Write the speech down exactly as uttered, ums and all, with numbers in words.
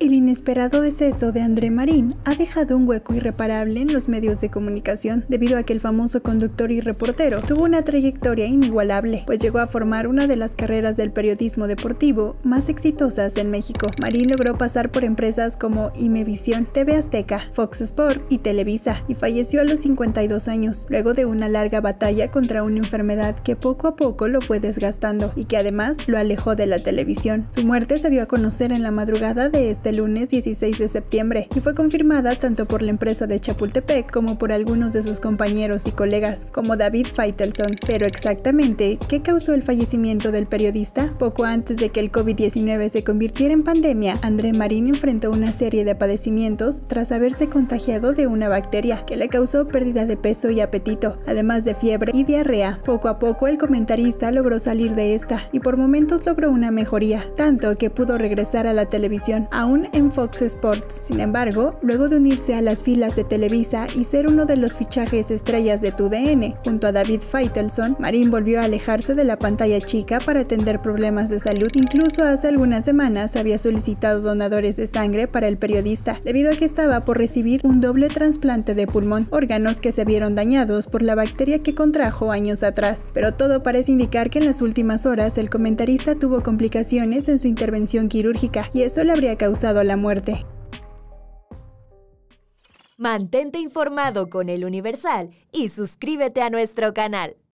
El inesperado deceso de André Marín ha dejado un hueco irreparable en los medios de comunicación, debido a que el famoso conductor y reportero tuvo una trayectoria inigualable, pues llegó a formar una de las carreras del periodismo deportivo más exitosas en México. Marín logró pasar por empresas como Imevisión, T V Azteca, Fox Sports y Televisa, y falleció a los cincuenta y dos años, luego de una larga batalla contra una enfermedad que poco a poco lo fue desgastando y que además lo alejó de la televisión. Su muerte se dio a conocer en la madrugada de este lunes dieciséis de septiembre y fue confirmada tanto por la empresa de Chapultepec como por algunos de sus compañeros y colegas, como David Faitelson. Pero exactamente, ¿qué causó el fallecimiento del periodista? Poco antes de que el COVID diecinueve se convirtiera en pandemia, André Marín enfrentó una serie de padecimientos tras haberse contagiado de una bacteria que le causó pérdida de peso y apetito, además de fiebre y diarrea. Poco a poco el comentarista logró salir de esta y por momentos logró una mejoría, tanto que pudo regresar a la televisión, aún en Fox Sports. Sin embargo, luego de unirse a las filas de Televisa y ser uno de los fichajes estrellas de T U D N, junto a David Faitelson, Marín volvió a alejarse de la pantalla chica para atender problemas de salud. Incluso hace algunas semanas había solicitado donadores de sangre para el periodista, debido a que estaba por recibir un doble trasplante de pulmón, órganos que se vieron dañados por la bacteria que contrajo años atrás. Pero todo parece indicar que en las últimas horas el comentarista tuvo complicaciones en su intervención quirúrgica, y eso le habría causado la muerte. Mantente informado con El Universal y suscríbete a nuestro canal.